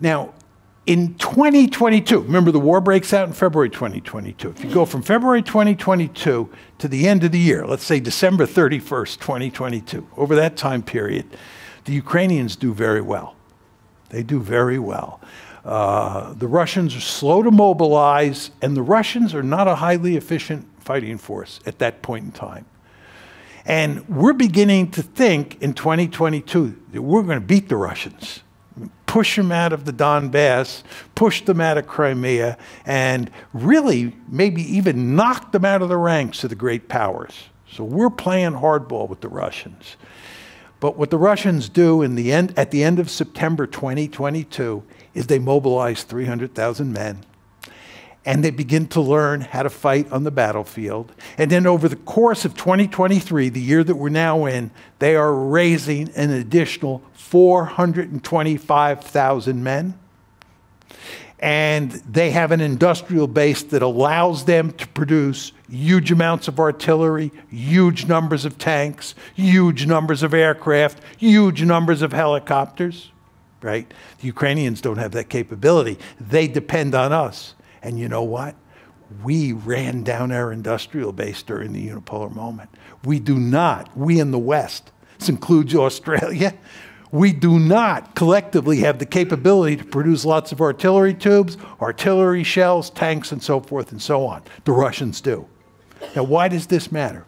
Now, in 2022, remember the war breaks out in February 2022. If you go from February 2022 to the end of the year, let's say December 31st, 2022, over that time period, the Ukrainians do very well. They do very well. The Russians are slow to mobilize, and the Russians are not a highly efficient fighting force at that point in time. And we're beginning to think in 2022 that we're going to beat the Russians. Push them out of the Donbass, push them out of Crimea, and really maybe even knock them out of the ranks of the great powers. So we're playing hardball with the Russians. But what the Russians do in the end, at the end of September 2022 is they mobilize 300,000 men, and they begin to learn how to fight on the battlefield. And then over the course of 2023, the year that we're now in, they are raising an additional 425,000 men. And they have an industrial base that allows them to produce huge amounts of artillery, huge numbers of tanks, huge numbers of aircraft, huge numbers of helicopters, right? The Ukrainians don't have that capability. They depend on us. And you know what? We ran down our industrial base during the unipolar moment. We do not, we in the West, this includes Australia, we do not collectively have the capability to produce lots of artillery tubes, artillery shells, tanks, and so forth and so on. The Russians do. Now, why does this matter?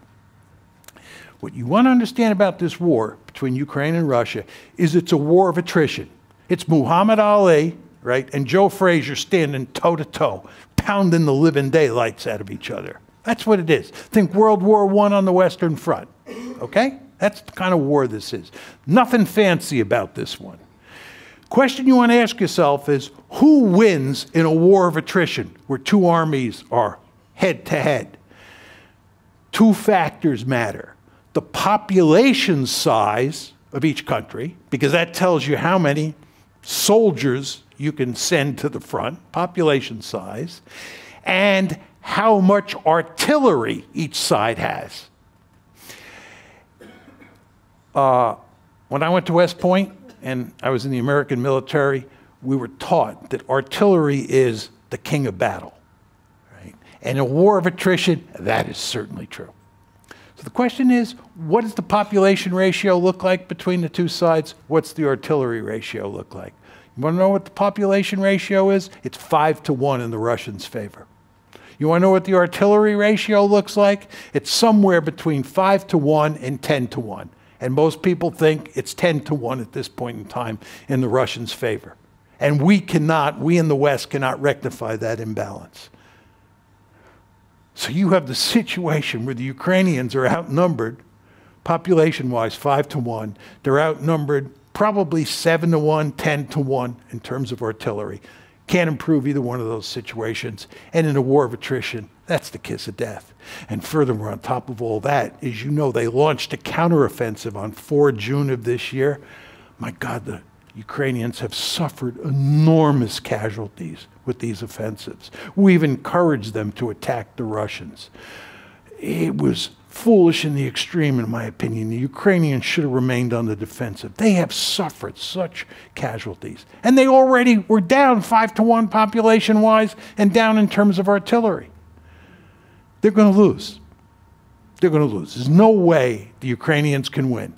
What you want to understand about this war between Ukraine and Russia is it's a war of attrition. It's Muhammad Ali, right, and Joe Frazier standing toe-to-toe, pounding the living daylights out of each other. That's what it is. Think World War I on the Western Front, okay? That's the kind of war this is. Nothing fancy about this one. Question you want to ask yourself is, who wins in a war of attrition where two armies are head-to-head? Two factors matter. The population size of each country, because that tells you how many soldiers you can send to the front, population size, and how much artillery each side has. When I went to West Point and I was in the American military, we were taught that artillery is the king of battle. Right? And in a war of attrition, that is certainly true. So the question is, what does the population ratio look like between the two sides? What's the artillery ratio look like? You want to know what the population ratio is? It's 5-to-1 in the Russians' favor. You want to know what the artillery ratio looks like? It's somewhere between 5-to-1 and 10-to-1. And most people think it's 10-to-1 at this point in time in the Russians' favor. And we in the West cannot rectify that imbalance. So you have the situation where the Ukrainians are outnumbered, population-wise, 5-to-1. They're outnumbered probably 7-to-1, 10-to-1 in terms of artillery. Can't improve either one of those situations. And in a war of attrition, that's the kiss of death. And furthermore, on top of all that, as you know, they launched a counteroffensive on 4 June of this year. My God, the Ukrainians have suffered enormous casualties with these offensives. We've encouraged them to attack the Russians. It was foolish in the extreme, in my opinion. The Ukrainians should have remained on the defensive. They have suffered such casualties. And they already were down 5-to-1 population-wise and down in terms of artillery. They're going to lose. They're going to lose. There's no way the Ukrainians can win.